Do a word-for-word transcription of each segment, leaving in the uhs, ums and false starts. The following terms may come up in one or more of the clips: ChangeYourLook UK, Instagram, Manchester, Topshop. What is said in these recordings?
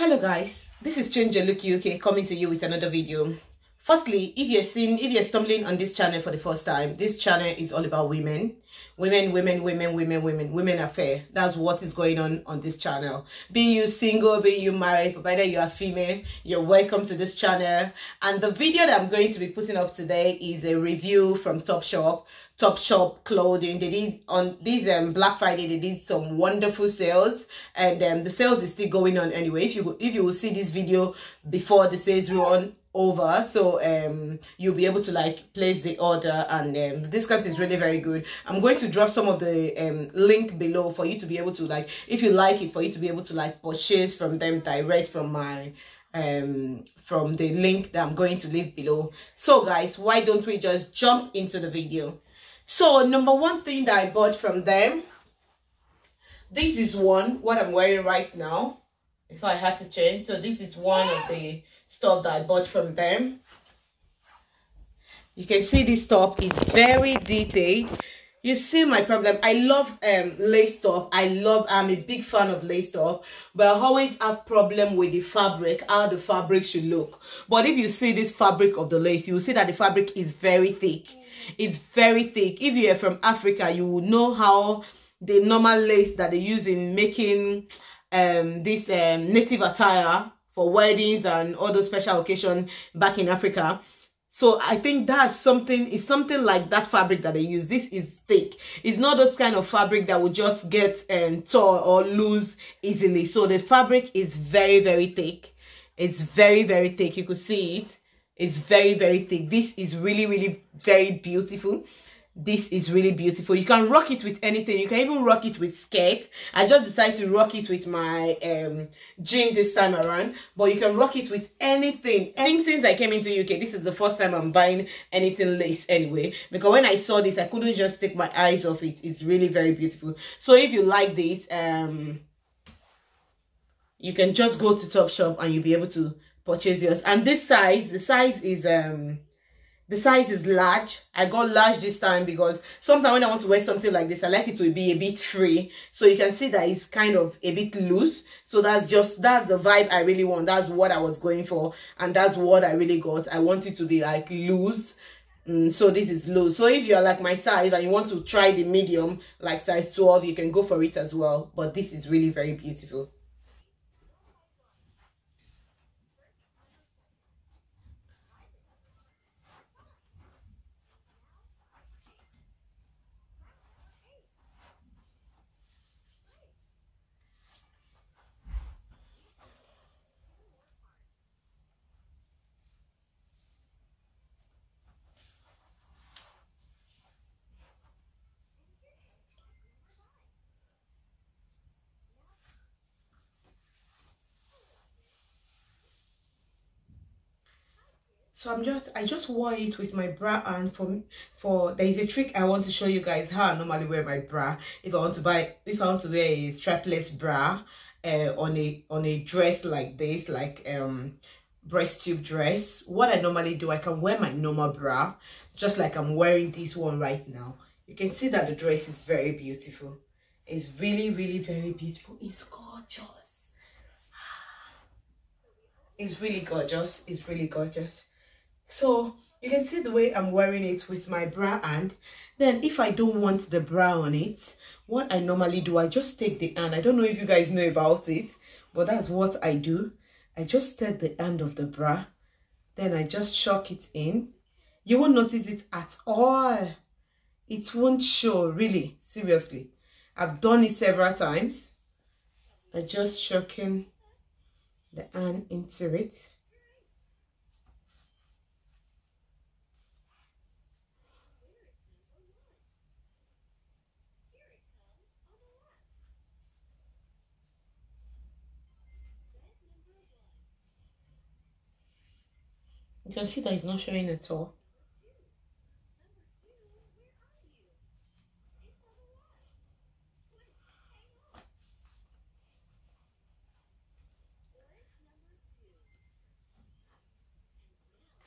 Hello guys, this is ChangeYourLook U K coming to you with another video. Firstly, if you're seeing, if you're stumbling on this channel for the first time, this channel is all about women. Women, women, women, women, women, women are fair. That's what is going on on this channel. Be you single, be you married, provided you are female, you're welcome to this channel. And the video that I'm going to be putting up today is a review from Topshop, Topshop clothing. They did on this um, Black Friday. They did some wonderful sales, and um, the sales is still going on anyway. If you if you will see this video before the sales run over, so um you'll be able to like place the order, and um, the discount is really very good. I'm going to drop some of the um link below for you to be able to like, if you like it, for you to be able to like purchase from them direct from my um from the link that I'm going to leave below. So guys, why don't we just jump into the video? So number one thing that I bought from them, this is one what I'm wearing right now if I had to change. So this is one of the stuff that I bought from them. You can see this top is very detailed. You see my problem, I love um lace top. I love I'm a big fan of lace top, but I always have problem with the fabric, how the fabric should look. But if you see this fabric of the lace, you will see that the fabric is very thick. It's very thick. If you are from Africa, you will know how the normal lace that they use in making um this um native attire for weddings and all those special occasions back in Africa. So I think that's something, it's something like that fabric that they use. This is thick. It's not those kind of fabric that will just get um, tore or loose easily. So the fabric is very, very thick. It's very, very thick. You could see it. It's very, very thick. This is really, really very beautiful. This is really beautiful. You can rock it with anything. You can even rock it with skirt. I just decided to rock it with my um jean this time around, but you can rock it with anything. And since I came into U K, this is the first time I'm buying anything lace anyway, because when I saw this, I couldn't just take my eyes off it. It's really very beautiful. So if you like this, um you can just go to Topshop and you'll be able to purchase yours. And this size, the size is um the size is large. I got large this time because sometimes when I want to wear something like this, I like it to be a bit free. So you can see that it's kind of a bit loose. So that's just, that's the vibe I really want. That's what I was going for. And that's what I really got. I want it to be like loose. Mm, so this is loose. So if you're like my size and you want to try the medium, like size twelve, you can go for it as well. But this is really very beautiful. So I'm just, I just wore it with my bra, and for, for, there is a trick I want to show you guys how I normally wear my bra. If I want to buy, if I want to wear a strapless bra uh, on a, on a dress like this, like um, breast tube dress, what I normally do, I can wear my normal bra, just like I'm wearing this one right now. You can see that the dress is very beautiful. It's really, really, very beautiful. It's gorgeous. It's really gorgeous. It's really gorgeous. So you can see the way I'm wearing it with my bra. And then if I don't want the bra on it, what I normally do, I just take the hand. I don't know if you guys know about it, but that's what I do. I just take the hand of the bra, then I just chuck it in. You won't notice it at all. It won't show, really, seriously. I've done it several times. I just chuck in the hand into it. You can see that it's not showing at all.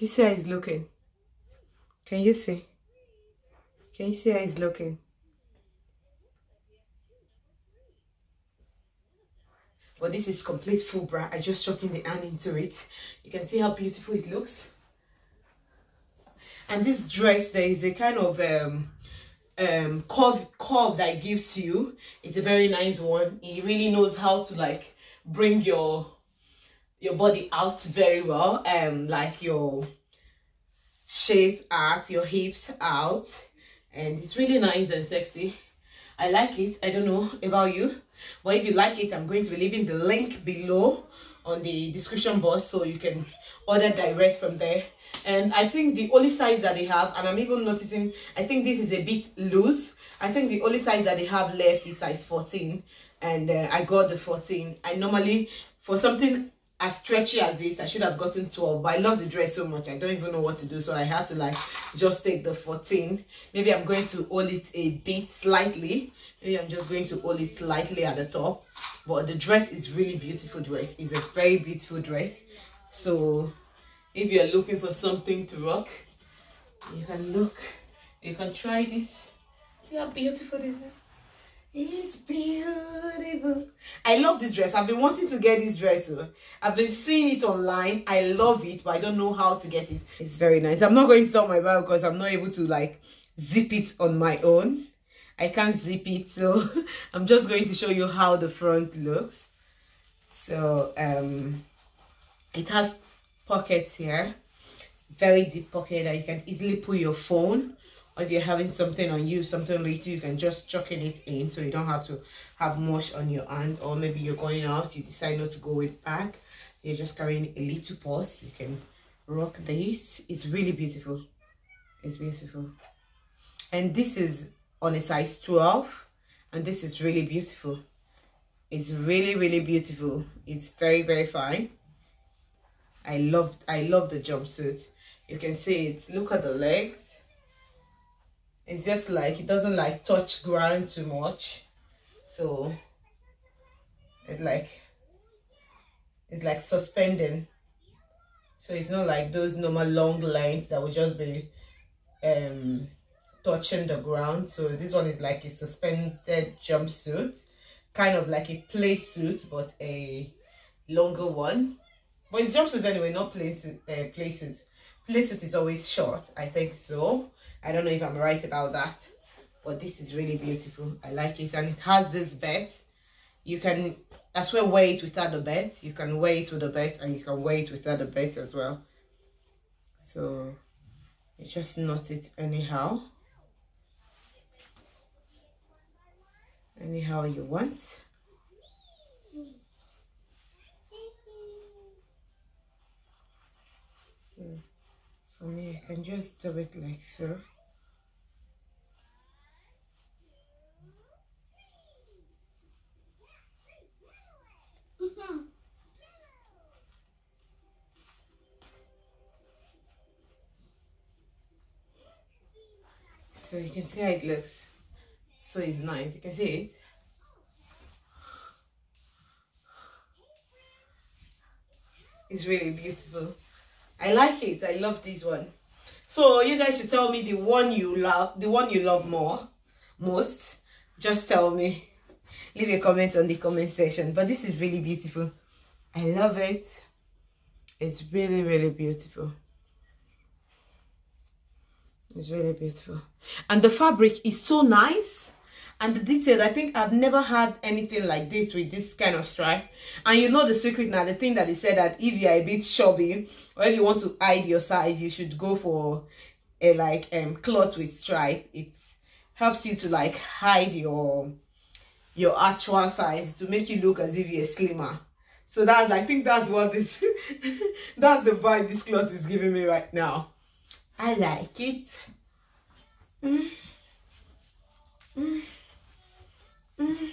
This hair is looking. Can you see? Can you see how it's looking? but this is complete full bra. I just shoved in the hand into it. You can see how beautiful it looks. And this dress, there is a kind of um um curve curve that it gives you. It's a very nice one. It really knows how to like bring your your body out very well, um like your shape out, your hips out, and it's really nice and sexy. I like it. I don't know about you, but if you like it, I'm going to be leaving the link below on the description box so you can order direct from there. And I think the only size that they have, and I'm even noticing, I think this is a bit loose. I think the only size that they have left is size fourteen, and uh, I got the fourteen. I normally, for something as stretchy as this, I should have gotten twelve, but I love the dress so much I don't even know what to do, so I had to like just take the fourteen. Maybe I'm going to hold it a bit slightly. Maybe I'm just going to hold it slightly at the top, but the dress is really beautiful. Dress is a very beautiful dress. So if you're looking for something to rock, you can look, you can try this. See how beautiful this is. It's beautiful. I love this dress. I've been wanting to get this dress. I've been seeing it online. I love it, but I don't know how to get it. It's very nice. I'm not going to stop my bag because I'm not able to like zip it on my own. I can't zip it, so I'm just going to show you how the front looks. So um it has pockets here, very deep pocket that you can easily put your phone, or if you're having something on you, something later, you can just chuck it in so you don't have to have much on your hand. Or maybe you're going out, you decide not to go with bag, you're just carrying a little purse, you can rock this. It's really beautiful. It's beautiful. And this is on a size twelve, and this is really beautiful. It's really really beautiful. It's very very fine. I love I love the jumpsuit. You can see it. Look at the legs. It's just like it doesn't like touch ground too much, so it's like it's like suspending, so it's not like those normal long lines that would just be um touching the ground. So this one is like a suspended jumpsuit, kind of like a play suit but a longer one. But it's jumpsuit anyway, not play suit. Uh, play suit. Play suit is always short, I think so. I don't know if I'm right about that, but this is really beautiful. I like it, and it has this belt. You can as well wear it without the belt. You can wear it with the belt, and you can wear it without the belt as well. So you just knot it anyhow, anyhow you want. For me, I can just do it like so. Mm-hmm. So you can see how it looks. So it's nice. You can see it. It's really beautiful. I like it. I love this one. So you guys should tell me the one you love, the one you love more, most. Just tell me. Leave a comment on the comment section. But this is really beautiful. I love it. It's really, really beautiful. It's really beautiful. And the fabric is so nice. And the detail, I think I've never had anything like this with this kind of stripe. And you know the secret now, the thing that they said, that if you're a bit chubby or if you want to hide your size, you should go for a like um cloth with stripe. It helps you to like hide your your actual size to make you look as if you're slimmer. So that's, I think that's what this that's the vibe this cloth is giving me right now. I like it. Mm. Mm. Mm.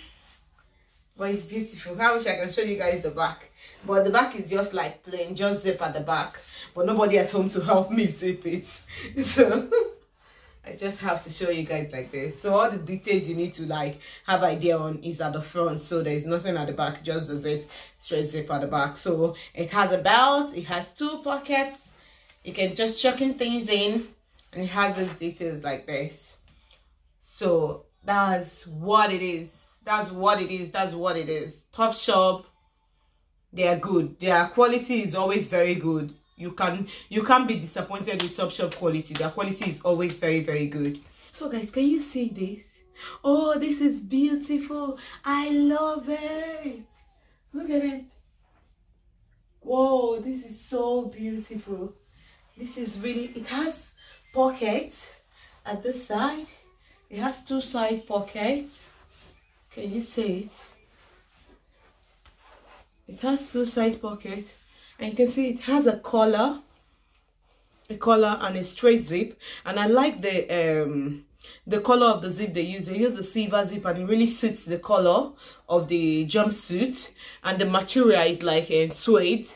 But it's beautiful. I wish I can show you guys the back, but the back is just like plain, just zip at the back, but nobody at home to help me zip it, so I just have to show you guys like this. So all the details you need to like have idea on is at the front, so there's nothing at the back, just the zip, straight zip at the back. So it has a belt, it has two pockets, you can just chuck in things in, and it has these details like this. So that's what it is. That's what it is. That's what it is. Topshop they are good. Their quality is always very good. You can you can't be disappointed with Topshop quality. Their quality is always very, very good. So guys, can you see this? Oh, this is beautiful. I love it. Look at it. Whoa, this is so beautiful. This is really, it has pockets at this side. It has two side pockets. Can you see it? It has two side pockets, and you can see it has a collar, a collar and a straight zip. And I like the um the color of the zip they use. They use a silver zip, and it really suits the color of the jumpsuit. And the material is like a suede.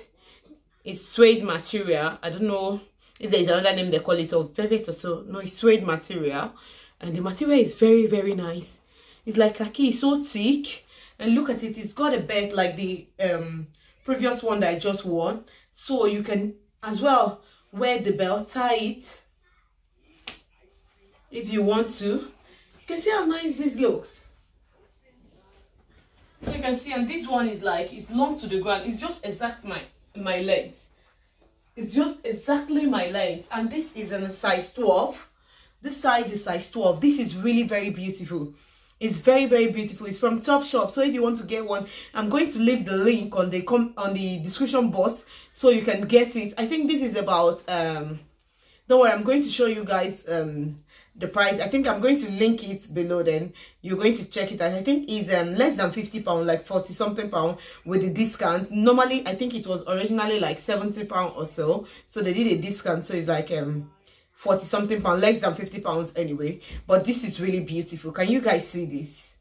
It's suede material. I don't know if there's another name they call it, or velvet or so. No, it's suede material, and the material is very, very nice. It's like khaki, it's so thick, and look at it. It's got a belt like the um previous one that I just wore, so you can as well wear the belt, tie it if you want to. You can see how nice this looks. So you can see, and this one is like, it's long to the ground. It's just exact my my length. It's just exactly my length. And this is in a size twelve. This size is size twelve. This is really very beautiful. It's very, very beautiful. It's from Topshop. So if you want to get one, I'm going to leave the link on the com on the description box so you can get it. I think this is about um don't worry, I'm going to show you guys um the price. I think I'm going to link it below, then you're going to check it out. I think it's um less than fifty pounds, like forty something pound with the discount. Normally I think it was originally like seventy pounds or so, so they did a discount, so it's like um forty something pound, less than fifty pounds anyway. But this is really beautiful. Can you guys see this?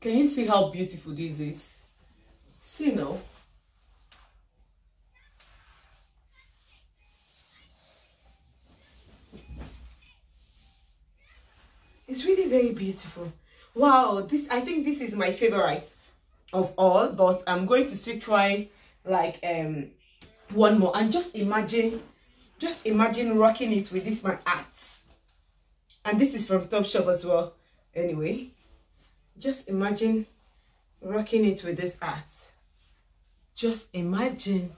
Can you see how beautiful this is? See now. It's really very beautiful. Wow, this, I think this is my favorite of all, but I'm going to still try like um one more. And just imagine, just imagine rocking it with this my hat. And this is from Topshop as well. Anyway, just imagine rocking it with this hat. Just imagine,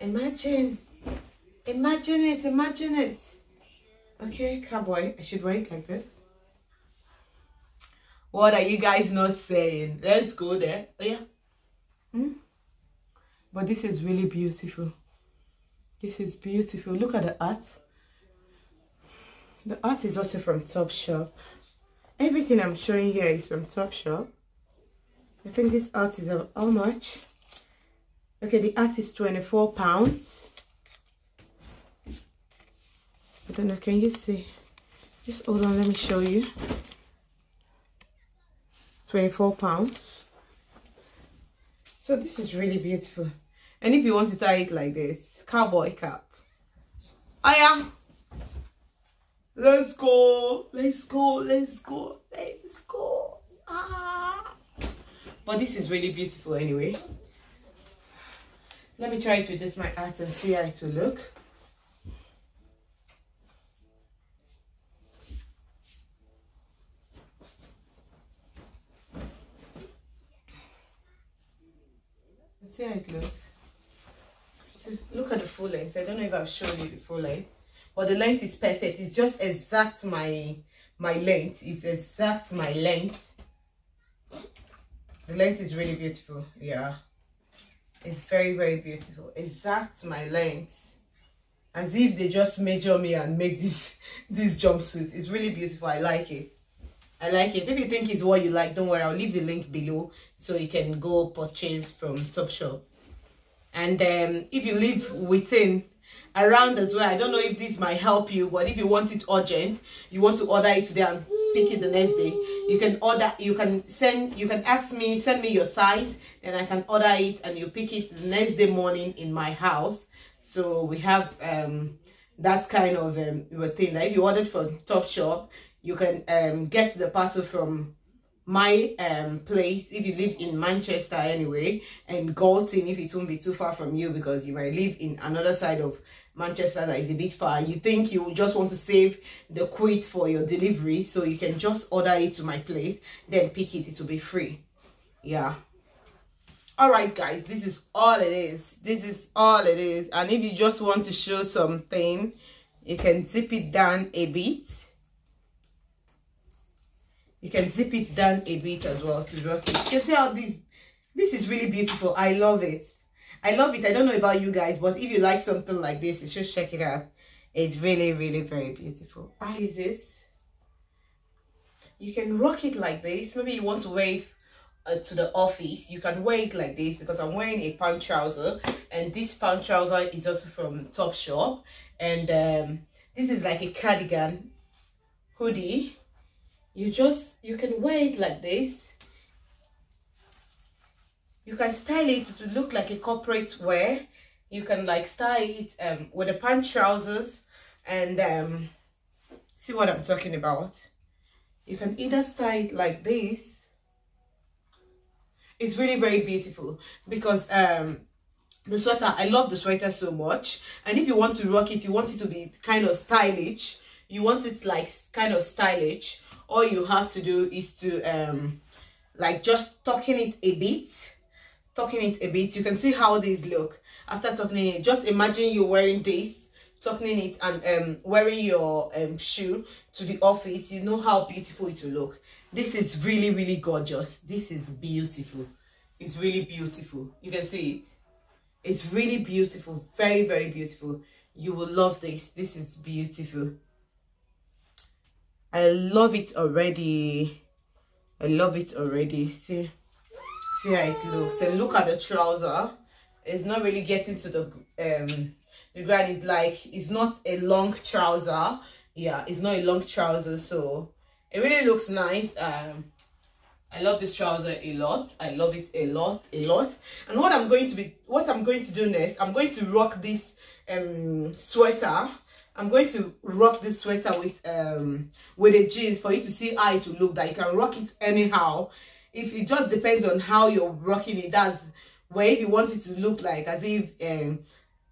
imagine, imagine it, imagine it. Okay, cowboy, I should wear it like this. What are you guys not saying? Let's go there. Oh, yeah. Hmm? But this is really beautiful. This is beautiful. Look at the art. The art is also from Topshop. Everything I'm showing here is from Topshop. I think this art is how much? Okay, the art is twenty-four pounds. I don't know. Can you see? Just hold on. Let me show you. twenty-four pounds. So this is really beautiful. And if you want to tie it like this, cowboy cap. Oh yeah, let's go, let's go, let's go, let's go. Ah. But this is really beautiful anyway. Let me try it with this my hat and see how it will look. See how it looks. So look at the full length. I don't know if I've shown you the full length, but the length is perfect. It's just exact my my length. It's exact my length. The length is really beautiful. Yeah, it's very, very beautiful. Exact my length, as if they just measure me and make this this jumpsuit. It's really beautiful. I like it. I like it. If you think it's what you like, don't worry, I'll leave the link below so you can go purchase from Topshop. And um, if you live within, around as well, I don't know if this might help you, but if you want it urgent, you want to order it today and pick it the next day, you can order, you can send, you can ask me, send me your size, then I can order it and you pick it the next day morning in my house. So we have um, that kind of um, thing. Like if you ordered from Topshop, you can um, get the parcel from my um, place if you live in Manchester anyway, and Galton if it won't be too far from you, because you might live in another side of Manchester that is a bit far. You think you just want to save the quid for your delivery, so you can just order it to my place, then pick it. It will be free. Yeah, All right guys, this is all it is. This is all it is. And if you just want to show something, you can zip it down a bit. You can zip it down a bit as well to work it. You can see how this this is really beautiful. I love it. I love it. I don't know about you guys, but if you like something like this, you should check it out. It's really, really very beautiful. How is this? You can rock it like this. Maybe you want to wear it uh, to the office. You can wear it like this because I'm wearing a pant trouser, and this pant trouser is also from Topshop. And um, this is like a cardigan hoodie. You just, you can wear it like this. You can style it to look like a corporate wear. You can like style it um, with the pant trousers and um, see what I'm talking about. You can either style it like this. It's really very beautiful because um, the sweater, I love the sweater so much. And if you want to rock it, you want it to be kind of stylish. You want it like kind of stylish. All you have to do is to um like just tucking it a bit, tucking it a bit. You can see how these look after tucking it. Just imagine you're wearing this, tucking it, and um wearing your um shoe to the office. You know how beautiful it will look. This is really, really gorgeous. This is beautiful. It's really beautiful. You can see it. It's really beautiful. Very, very beautiful. You will love this. This is beautiful. I love it already. I love it already. See, see how it looks. And look at the trouser. It's not really getting to the um the ground. It's like it's not a long trouser. Yeah, it's not a long trouser. So it really looks nice. Um, I love this trouser a lot. I love it a lot, a lot. And what I'm going to be, what I'm going to do next, I'm going to rock this um sweater. I'm going to rock this sweater with um with a jeans for you to see how it will look. That you can rock it anyhow. If it just depends on how you're rocking it, that's where if you want it to look like as if um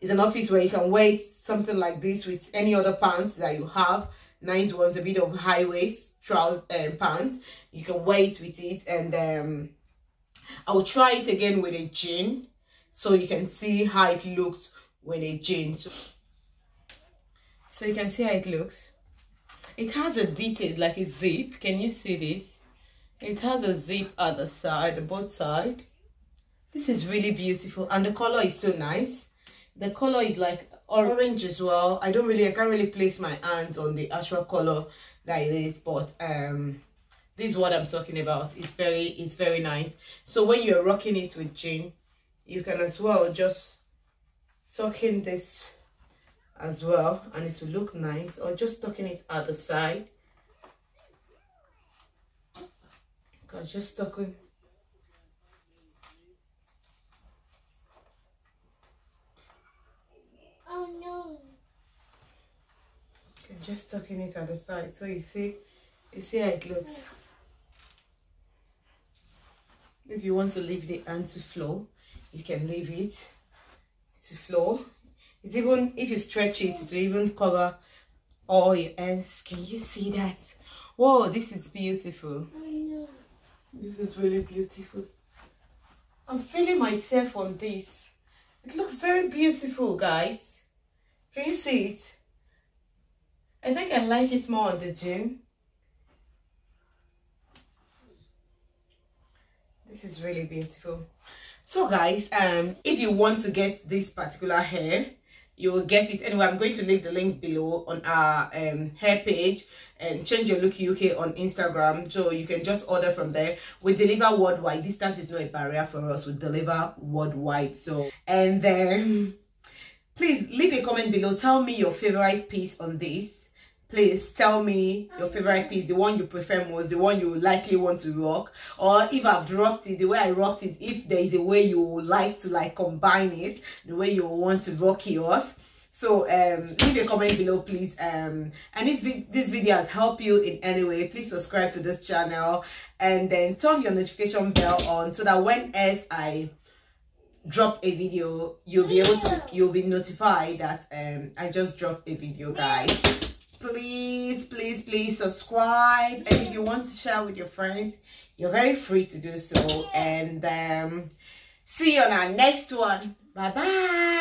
it's an office where you can wear it, something like this with any other pants that you have. Nice ones, a bit of high waist trousers and um, pants. You can wear it with it, and um I will try it again with a jean so you can see how it looks with a jean. So So you can see how it looks. It has a detail, like a zip. Can you see this? It has a zip at the side, both sides. This is really beautiful, and the color is so nice. The color is like orange as well. I don't really, I can't really place my hands on the actual color that it is, but um, this is what I'm talking about. It's very, it's very nice. So when you're rocking it with jean, you can as well just tuck in this as well, and it will look nice, or just tucking it at the side. Because just tucking, oh no, okay, just tucking it at the side. So you see, you see how it looks. If you want to leave the hand to flow, you can leave it to flow. It's even if you stretch it, it will even cover all your ends. Can you see that? Whoa, this is beautiful. I know. This is really beautiful. I'm feeling myself on this. It looks very beautiful, guys. Can you see it? I think I like it more on the jean. This is really beautiful. So guys, um, if you want to get this particular hair, you will get it anyway. I'm going to leave the link below on our um, hair page, and Change Your Look U K on Instagram, so you can just order from there. We deliver worldwide. Distance is not a barrier for us. We deliver worldwide. So, and then please leave a comment below. Tell me your favorite piece on this. Please tell me your favorite piece, the one you prefer most, the one you likely want to rock, or if I've rocked it, the way I rocked it, if there is a way you like to like combine it, the way you want to rock yours. So um, leave a comment below, please. Um, and if this, this video has helped you in any way, please subscribe to this channel, and then turn your notification bell on so that when as I drop a video, you'll be able to, you'll be notified that um, I just dropped a video, guys. Please, please, please subscribe, and if you want to share with your friends, you're very free to do so. And um See you on our next one. Bye bye.